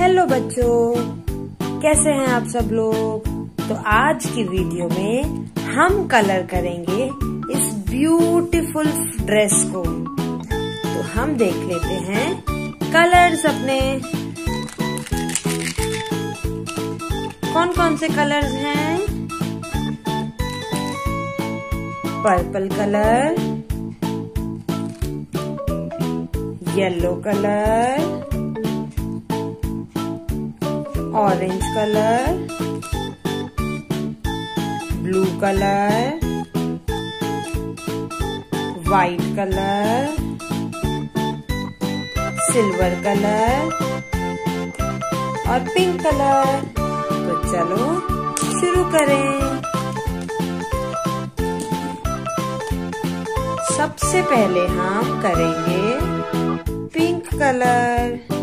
Hello बच्चों, कैसे हैं आप सब लोग। तो आज की वीडियो में हम कलर करेंगे इस ब्यूटीफुल ड्रेस को। तो हम देख लेते हैं कलर्स अपने कौन कौन से कलर्स हैं। Purple colour, yellow colour, orange colour, blue colour, white colour, silver colour और पिंक कलर। तो चलो शुरू करें। सबसे पहले हम करेंगे पिंक कलर।